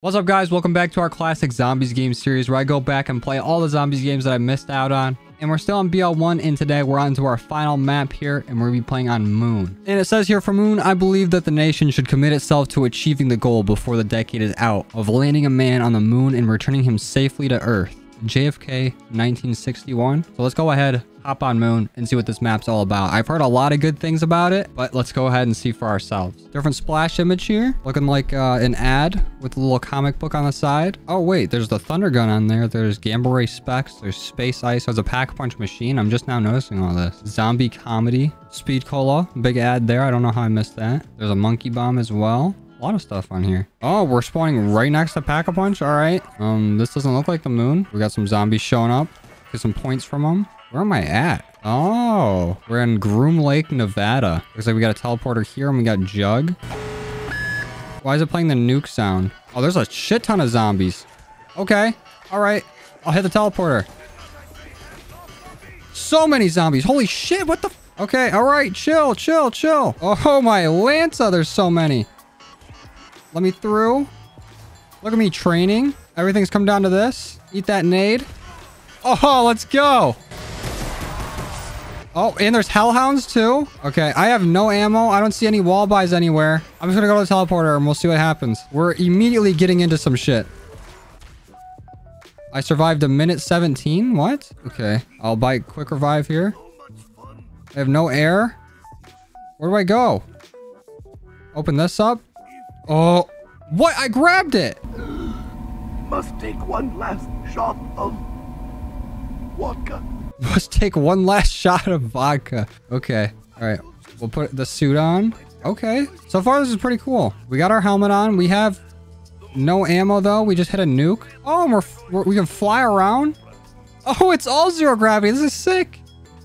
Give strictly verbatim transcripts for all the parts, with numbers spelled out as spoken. What's up, guys? Welcome back to our classic zombies game series where I go back and play all the zombies games that I missed out on. And we're still on B L one, and today we're on to our final map here, and we're gonna be playing on Moon. And it says here, for Moon, I believe that the nation should commit itself to achieving the goal before the decade is out of landing a man on the moon and returning him safely to Earth. J F K nineteen sixty-one. So let's go ahead, hop on Moon, and see what this map's all about. I've heard a lot of good things about it, but let's go ahead and see for ourselves. Different splash image here, looking like uh, an ad with a little comic book on the side. Oh wait, there's the Thunder Gun on there. There's Gamberay Specs. There's Space Ice. There's a Pack-a-Punch machine. I'm just now noticing all this. Zombie comedy. Speed Cola. Big ad there. I don't know how I missed that. There's a Monkey Bomb as well. A lot of stuff on here. Oh, we're spawning right next to Pack-a-Punch. All right. Um, this doesn't look like the moon. We got some zombies showing up. Get some points from them. Where am I at? Oh, we're in Groom Lake, Nevada. Looks like we got a teleporter here and we got Jug. Why is it playing the nuke sound? Oh, there's a shit ton of zombies. Okay. All right. I'll hit the teleporter. So many zombies. Holy shit. What the? F okay. All right. Chill, chill, chill. Oh my Lanza. There's so many. Let me through. Look at me training. Everything's come down to this. Eat that nade. Oh, let's go. Oh, and there's hellhounds too. Okay, I have no ammo. I don't see any wall buys anywhere. I'm just gonna go to the teleporter and we'll see what happens. We're immediately getting into some shit. I survived a minute seventeen. What? Okay, I'll bite quick revive here. I have no air. Where do I go? Open this up. Oh, what? I grabbed it. Must take one last shot of vodka. Must take one last shot of vodka. Okay. All right. We'll put the suit on. Okay. So far, this is pretty cool. We got our helmet on. We have no ammo, though. We just hit a nuke. Oh, and we're, we're, we can fly around. Oh, it's all zero gravity. This is sick.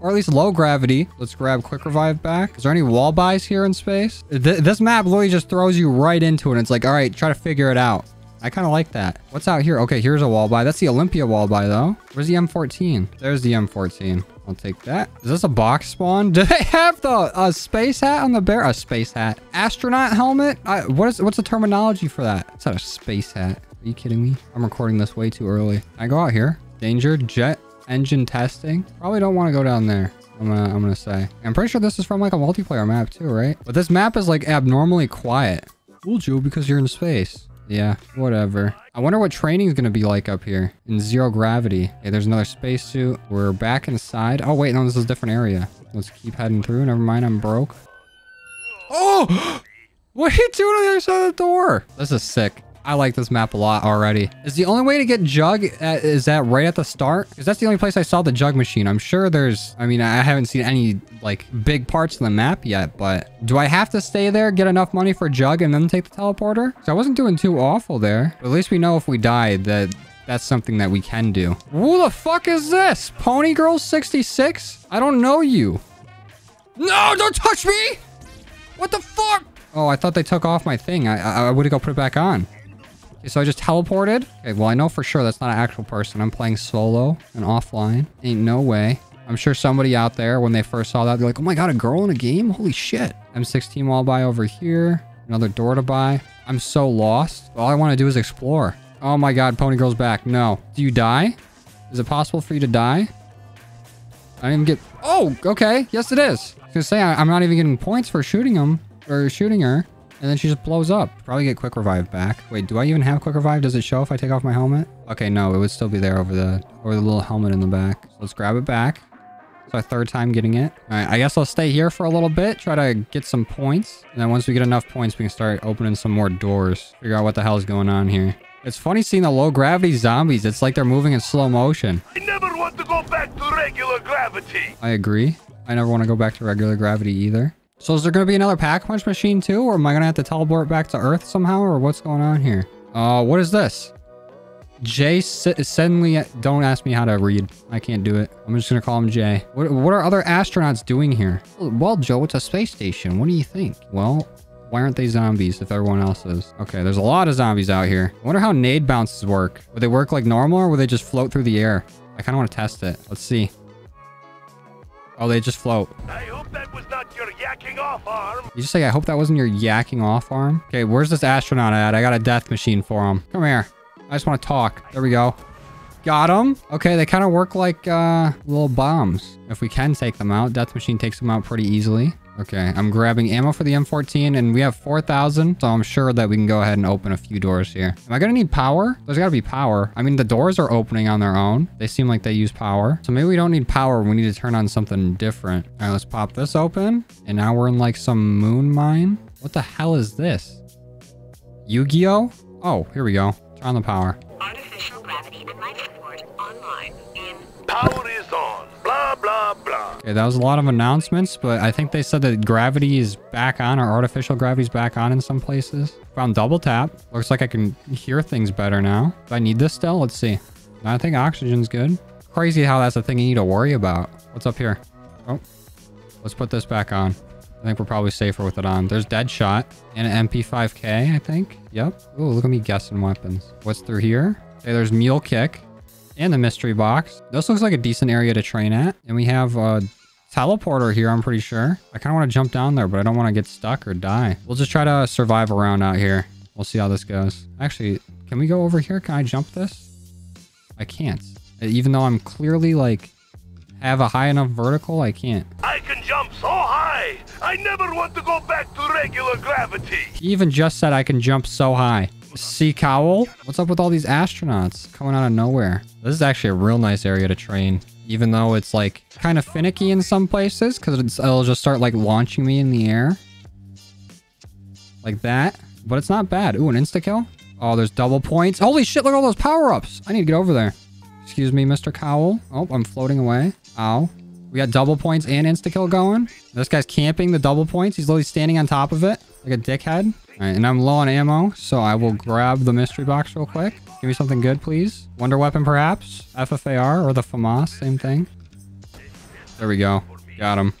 Or at least low gravity. Let's grab quick revive back. Is there any wall buys here in space? Th this map literally just throws you right into it. It's like, all right, try to figure it out. I kind of like that. What's out here? Okay, here's a wall buy. That's the Olympia wall buy though. Where's the M fourteen? There's the M fourteen. I'll take that. Is this a box spawn? Do they have the uh, space hat on the bear? A space hat. Astronaut helmet? I, what is, what's the terminology for that? It's not a space hat. Are you kidding me? I'm recording this way too early. I go out here. Danger jet. Engine testing. Probably don't want to go down there. I'm gonna, I'm gonna say. I'm pretty sure this is from like a multiplayer map too, right? But this map is like abnormally quiet. Cool, Joe, because you're in space. Yeah, whatever. I wonder what training is gonna be like up here in zero gravity. Okay, there's another spacesuit. We're back inside. Oh wait, no, this is a different area. Let's keep heading through. Never mind, I'm broke. Oh, what are you doing on the other side of the door? This is sick. I like this map a lot already. Is the only way to get Jug at, is that right at the start? Because that's the only place I saw the Jug machine. I'm sure there's, I mean, I haven't seen any like big parts of the map yet, but do I have to stay there, get enough money for Jug and then take the teleporter? So I wasn't doing too awful there. But at least we know if we died that that's something that we can do. Who the fuck is this? Pony Girl sixty-six? I don't know you. No, don't touch me. What the fuck? Oh, I thought they took off my thing. I, I, I would have go put it back on. So I just teleported. Okay, well, I know for sure that's not an actual person. I'm playing solo and offline. Ain't no way. I'm sure somebody out there, when they first saw that, they're like, oh my God, a girl in a game? Holy shit. M sixteen wall buy over here. Another door to buy. I'm so lost. All I want to do is explore. Oh my God, Pony Girl's back. No. Do you die? Is it possible for you to die? I didn't even get... Oh, okay. Yes, it is. I was gonna say, I'm not even getting points for shooting him or shooting her. And then she just blows up. Probably get quick revive back. Wait, do I even have quick revive? Does it show if I take off my helmet? Okay, no, it would still be there over the over the little helmet in the back. So let's grab it back. It's our third time getting it. All right, I guess I'll stay here for a little bit. Try to get some points. And then once we get enough points, we can start opening some more doors. Figure out what the hell is going on here. It's funny seeing the low gravity zombies. It's like they're moving in slow motion. I never want to go back to regular gravity. I agree. I never want to go back to regular gravity either. So is there going to be another Pack-a-Punch machine too? Or am I going to have to teleport back to Earth somehow? Or what's going on here? Uh, what is this? Jay suddenly... Don't ask me how to read. I can't do it. I'm just going to call him Jay. What, what are other astronauts doing here? Well, Joe, it's a space station. What do you think? Well, why aren't they zombies if everyone else is? Okay, there's a lot of zombies out here. I wonder how nade bounces work. Would they work like normal or would they just float through the air? I kind of want to test it. Let's see. Oh, they just float. I hope that was not your yak. yacking off arm. You just say, I hope that wasn't your yacking off arm. Okay, where's this astronaut at? I got a death machine for him. Come here. I just want to talk. There we go. Got him. Okay, they kind of work like uh, little bombs. If we can take them out, death machine takes them out pretty easily. Okay, I'm grabbing ammo for the M fourteen, and we have four thousand, so I'm sure that we can go ahead and open a few doors here. Am I gonna need power? There's gotta be power. I mean, the doors are opening on their own. They seem like they use power. So maybe we don't need power. We need to turn on something different. All right, let's pop this open. And now we're in like some moon mine. What the hell is this? Yu-Gi-Oh? Oh, here we go. Turn on the power. Artificial gravity and life support online. In power is on. Blah, blah, blah. Okay, that was a lot of announcements, but I think they said that gravity is back on, or artificial gravity is back on in some places. Found double tap. Looks like I can hear things better now. Do I need this still? Let's see. I think oxygen's good. Crazy how that's a thing you need to worry about. What's up here? Oh, let's put this back on. I think we're probably safer with it on. There's Deadshot and an M P five K, I think. Yep. Ooh, look at me guessing weapons. What's through here? Okay, there's Mule Kick. And the mystery box. This looks like a decent area to train at. And we have a teleporter here, I'm pretty sure. I kind of want to jump down there, but I don't want to get stuck or die. We'll just try to survive around out here. We'll see how this goes. Actually, can we go over here? Can I jump this? I can't. Even though I'm clearly like, have a high enough vertical, I can't. I can jump so high. I never want to go back to regular gravity. He even just said I can jump so high. Sea Cowl. What's up with all these astronauts coming out of nowhere? This is actually a real nice area to train, even though it's like kind of finicky in some places because it'll just start like launching me in the air like that, but it's not bad. Ooh, an insta kill. Oh, there's double points. Holy shit, look at all those power-ups. I need to get over there. Excuse me, Mister Cowl. Oh, I'm floating away. Ow. We got double points and insta kill going. This guy's camping the double points. He's literally standing on top of it like a dickhead. All right, and I'm low on ammo, so I will grab the mystery box real quick. Give me something good, please. Wonder weapon, perhaps. F F A R or the FAMAS, same thing. There we go. Got him.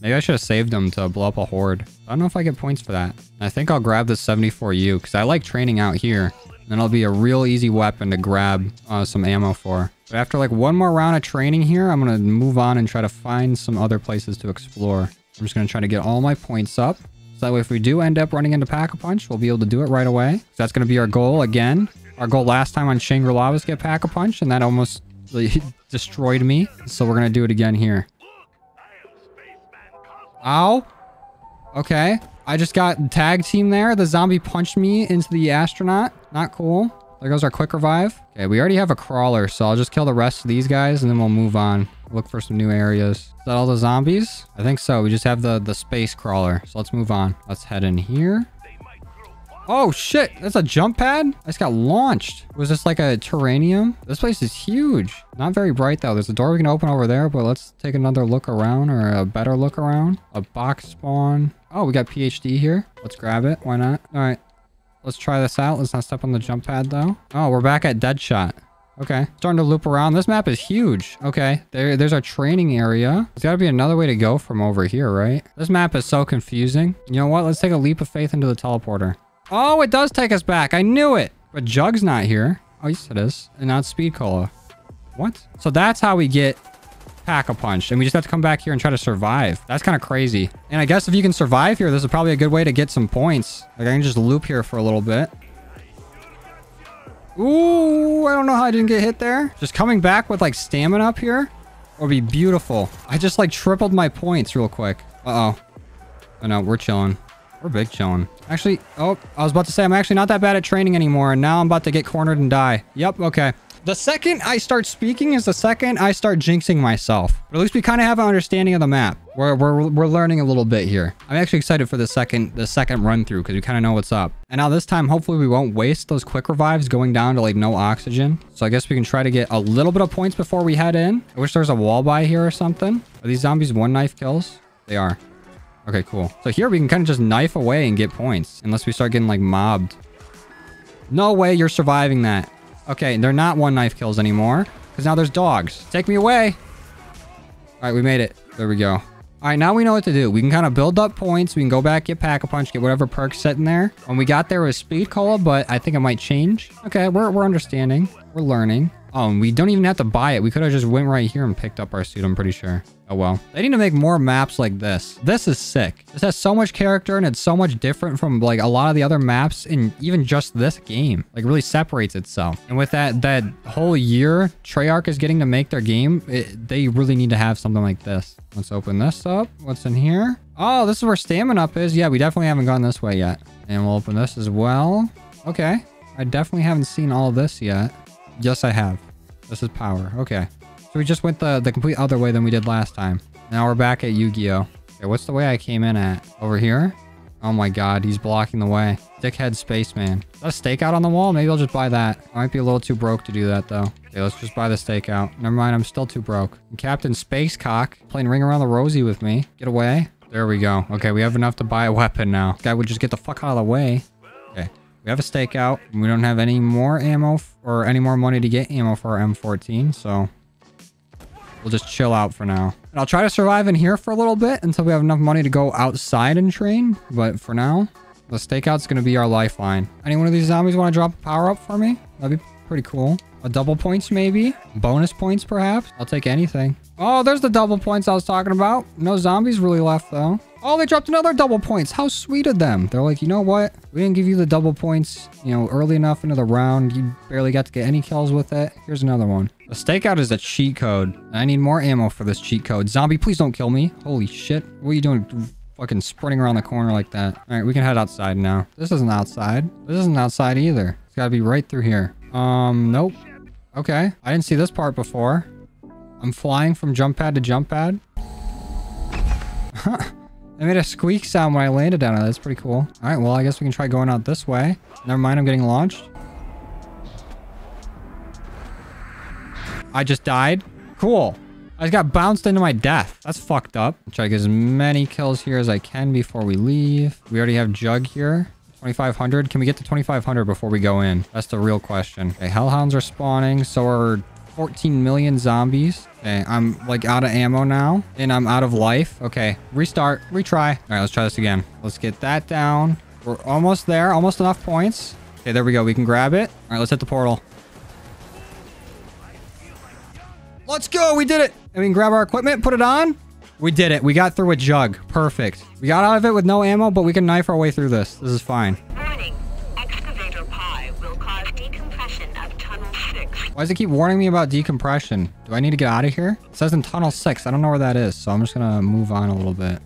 Maybe I should have saved him to blow up a horde. I don't know if I get points for that. I think I'll grab the seventy-four U, because I like training out here. And it'll be a real easy weapon to grab uh, some ammo for. But after like one more round of training here, I'm going to move on and try to find some other places to explore. I'm just going to try to get all my points up. That way, if we do end up running into Pack-a-Punch, we'll be able to do it right away. So that's going to be our goal again. Our goal last time on Shangri-La was get Pack-a-Punch, and that almost destroyed me. So we're going to do it again here. Ow. Okay. I just got tag team there. The zombie punched me into the astronaut. Not cool. There goes our quick revive. Okay, we already have a crawler, so I'll just kill the rest of these guys, and then we'll move on. Look for some new areas. Is that all the zombies? I think so. We just have the, the space crawler. So let's move on. Let's head in here. Oh, shit. That's a jump pad? I just got launched. Was this like a terrarium? This place is huge. Not very bright, though. There's a door we can open over there, but let's take another look around, or a better look around. A box spawn. Oh, we got P H D here. Let's grab it. Why not? All right. Let's try this out. Let's not step on the jump pad, though. Oh, we're back at Deadshot. Okay, starting to loop around. This map is huge. Okay, there, there's our training area. There's got to be another way to go from over here, right? This map is so confusing. You know what? Let's take a leap of faith into the teleporter. Oh, it does take us back. I knew it. But Jug's not here. Oh, yes, it is. And not Speed Cola. What? So that's how we get Pack-a-Punch. And we just have to come back here and try to survive. That's kind of crazy. And I guess if you can survive here, this is probably a good way to get some points. Like, I can just loop here for a little bit. Ooh, I don't know how I didn't get hit there. Just coming back with like stamina up here would be beautiful. I just like tripled my points real quick. Uh-oh. Oh no, we're chilling. We're big chilling. Actually, oh, I was about to say I'm actually not that bad at training anymore, and now I'm about to get cornered and die. Yep, okay. The second I start speaking is the second I start jinxing myself. But at least we kind of have an understanding of the map. We're, we're, we're learning a little bit here. I'm actually excited for the second the second run through because we kind of know what's up. And now this time, hopefully we won't waste those quick revives going down to like no oxygen. So I guess we can try to get a little bit of points before we head in. I wish there was a wall by here or something. Are these zombies one knife kills? They are. Okay, cool. So here we can kind of just knife away and get points unless we start getting like mobbed. No way you're surviving that. Okay, they're not one knife kills anymore because now there's dogs. Take me away. All right, we made it. There we go. All right, now we know what to do. We can kind of build up points. We can go back, get Pack-a-Punch, get whatever perks sitting there. When we got there was Speed Cola, but I think it might change. Okay, we're, we're understanding. We're learning. Oh, and we don't even have to buy it. We could have just went right here and picked up our suit, I'm pretty sure. Oh, well. They need to make more maps like this. This is sick. This has so much character and it's so much different from like a lot of the other maps in even just this game. Like really separates itself. And with that that whole year Treyarch is getting to make their game, it, they really need to have something like this. Let's open this up. What's in here? Oh, this is where Stamina Up is. Yeah, we definitely haven't gone this way yet. And we'll open this as well. Okay. I definitely haven't seen all this yet. Yes, I have. This is power. Okay. So we just went the, the complete other way than we did last time. Now we're back at Yu-Gi-Oh! Okay, what's the way I came in at? Over here? Oh my god, he's blocking the way. Dickhead Spaceman. Is that a stakeout on the wall? Maybe I'll just buy that. I might be a little too broke to do that, though. Okay, let's just buy the stakeout. Never mind, I'm still too broke. And Captain Spacecock playing Ring Around the Rosie with me. Get away. There we go. Okay, we have enough to buy a weapon now. This guy would just get the fuck out of the way. Okay. We have a stakeout. We don't have any more ammo or any more money to get ammo for our M fourteen, so we'll just chill out for now. And I'll try to survive in here for a little bit until we have enough money to go outside and train. But for now, the stakeout's going to be our lifeline. Any one of these zombies want to drop a power-up for me? That'd be pretty cool. A double points, maybe? Bonus points, perhaps? I'll take anything. Oh, there's the double points I was talking about. No zombies really left, though. Oh, they dropped another double points. How sweet of them. They're like, you know what? We didn't give you the double points, you know, early enough into the round. You barely got to get any kills with it. Here's another one. The stakeout is a cheat code. I need more ammo for this cheat code. Zombie, please don't kill me. Holy shit. What are you doing? Fucking sprinting around the corner like that. All right, we can head outside now. This isn't outside. This isn't outside either. It's got to be right through here. Um, nope. Okay. I didn't see this part before. I'm flying from jump pad to jump pad. Huh. I made a squeak sound when I landed down there. That's pretty cool. All right, well, I guess we can try going out this way. Never mind, I'm getting launched. I just died. Cool. I just got bounced into my death. That's fucked up. I'll try to get as many kills here as I can before we leave. We already have Jug here. twenty-five hundred. Can we get to twenty-five hundred before we go in? That's the real question. Okay, Hellhounds are spawning. So are fourteen million zombies. Okay, I'm like out of ammo now and I'm out of life. Okay, restart, retry. All right, let's try this again. Let's get that down. We're almost there, almost enough points. Okay, there we go. We can grab it. All right, let's hit the portal. Let's go. We did it. And we can grab our equipment, put it on. We did it. We got through a Jug. Perfect. We got out of it with no ammo, but we can knife our way through this. This is fine. Warning. Excavator pie will cause decompression of tunnel six. Why does it keep warning me about decompression? Do I need to get out of here? It says in tunnel six. I don't know where that is, so I'm just going to move on a little bit.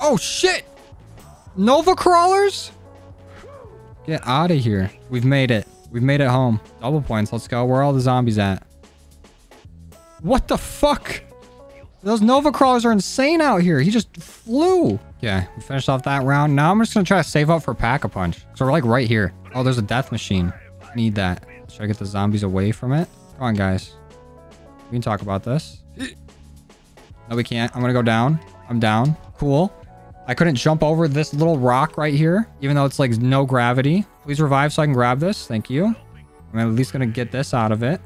Oh, shit. Nova Crawlers? Get out of here. We've made it. We've made it home. Double points. Let's go. Where are all the zombies at? What the fuck? Those Nova Crawlers are insane out here. He just flew. Yeah, we finished off that round. Now I'm just going to try to save up for Pack-a-Punch. So we're like right here. Oh, there's a death machine. Need that. Should I get the zombies away from it? Come on, guys. We can talk about this. No, we can't. I'm going to go down. I'm down. Cool. I couldn't jump over this little rock right here, even though it's like no gravity. Please revive so I can grab this. Thank you. I'm at least going to get this out of it.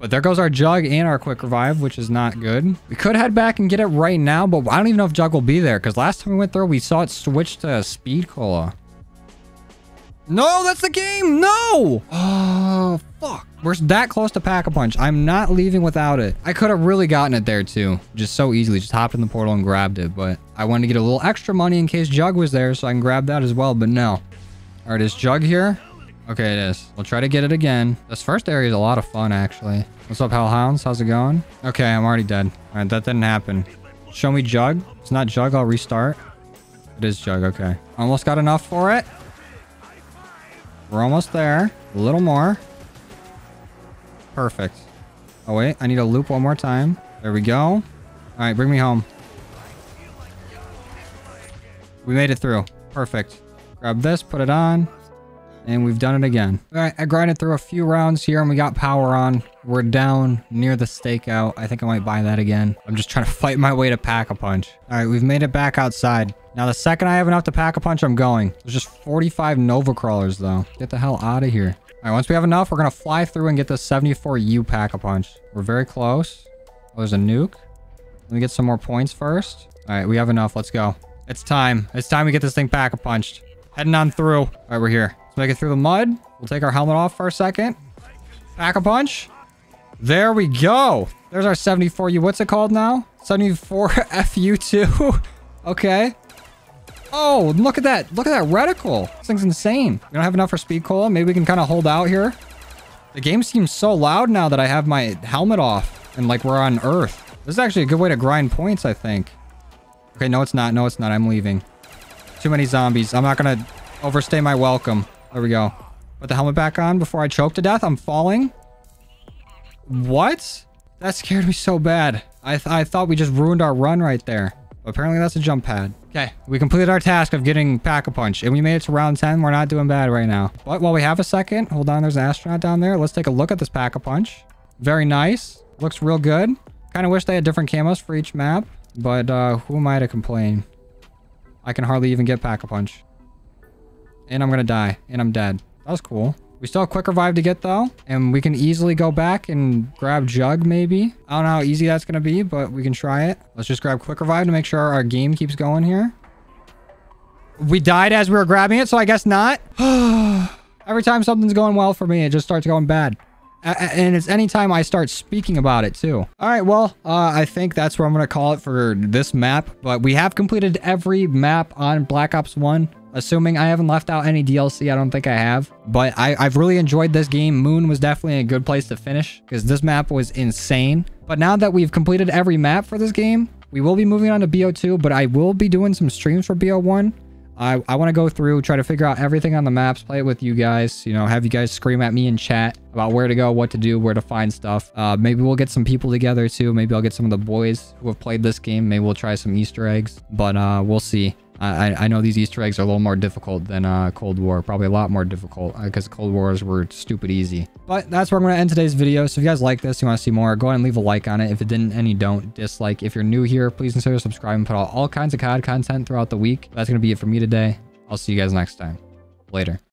But there goes our Jug and our Quick Revive, which is not good. We could head back and get it right now, but I don't even know if Jug will be there. Because last time we went through, we saw it switch to Speed Cola. No, that's the game! No! Oh, fuck. We're that close to Pack-a-Punch. I'm not leaving without it. I could have really gotten it there, too. Just so easily. Just hopped in the portal and grabbed it. But I wanted to get a little extra money in case Jug was there, so I can grab that as well. But no. All right, is Jug here? Okay, it is. We'll try to get it again. This first area is a lot of fun, actually. What's up, Hellhounds? How's it going? Okay, I'm already dead. All right, that didn't happen. Show me Jug. It's not Jug. I'll restart. It is Jug. Okay. Almost got enough for it. We're almost there. A little more. Perfect. Oh, wait. I need to loop one more time. There we go. All right, bring me home. We made it through. Perfect. Grab this. Put it on. And we've done it again. All right, I grinded through a few rounds here and we got power on. We're down near the stakeout. I think I might buy that again. I'm just trying to fight my way to Pack-a-Punch. All right, we've made it back outside. Now, the second I have enough to Pack-a-Punch, I'm going. There's just forty-five Nova Crawlers, though. Get the hell out of here. All right, once we have enough, we're going to fly through and get the seventy-four U Pack-a-Punch. We're very close. Oh, there's a nuke. Let me get some more points first. All right, we have enough. Let's go. It's time. It's time we get this thing Pack-a-Punched. Heading on through. All right, we're here. Let's make it through the mud. We'll take our helmet off for a second. Pack-a-Punch. There we go. There's our seventy-four U. What's it called now? seventy-four F U two. Okay. Oh, look at that. Look at that reticle. This thing's insane. We don't have enough for Speed Cola. Maybe we can kind of hold out here. The game seems so loud now that I have my helmet off and like we're on Earth. This is actually a good way to grind points, I think. Okay, no, it's not. No, it's not. I'm leaving. Too many zombies. I'm not going to overstay my welcome. There we go. Put the helmet back on before I choke to death. I'm falling. What? That scared me so bad. I, th I thought we just ruined our run right there. Apparently, that's a jump pad. Okay, we completed our task of getting Pack-a-Punch, and we made it to round ten. We're not doing bad right now. But while we have a second, hold on, there's an astronaut down there. Let's take a look at this Pack-a-Punch. Very nice. Looks real good. Kind of wish they had different camos for each map, but uh, who am I to complain? I can hardly even get Pack-a-Punch. And I'm going to die, and I'm dead. That was cool. We still have Quick Revive to get, though, and we can easily go back and grab Jug, maybe. I don't know how easy that's going to be, but we can try it. Let's just grab Quick Revive to make sure our game keeps going here. We died as we were grabbing it, so I guess not. Every time something's going well for me, it just starts going bad. A and it's any time I start speaking about it, too. All right, well, uh, I think that's where I'm going to call it for this map, but we have completed every map on Black Ops one. Assuming I haven't left out any D L C, I don't think I have. But I, I've really enjoyed this game. Moon was definitely a good place to finish because this map was insane. But now that we've completed every map for this game, we will be moving on to B O two, but I will be doing some streams for B O one. I, I want to go through, try to figure out everything on the maps, play it with you guys, you know, have you guys scream at me in chat about where to go, what to do, where to find stuff. Uh, maybe we'll get some people together too. Maybe I'll get some of the boys who have played this game. Maybe we'll try some Easter eggs, but uh, we'll see. I, I know these Easter eggs are a little more difficult than uh, Cold War. Probably a lot more difficult because uh, Cold Wars were stupid easy. But that's where I'm going to end today's video. So if you guys like this, you want to see more, go ahead and leave a like on it. If it didn't, and you don't, dislike. If you're new here, please consider subscribing. Put out all kinds of C O D content throughout the week. That's going to be it for me today. I'll see you guys next time. Later.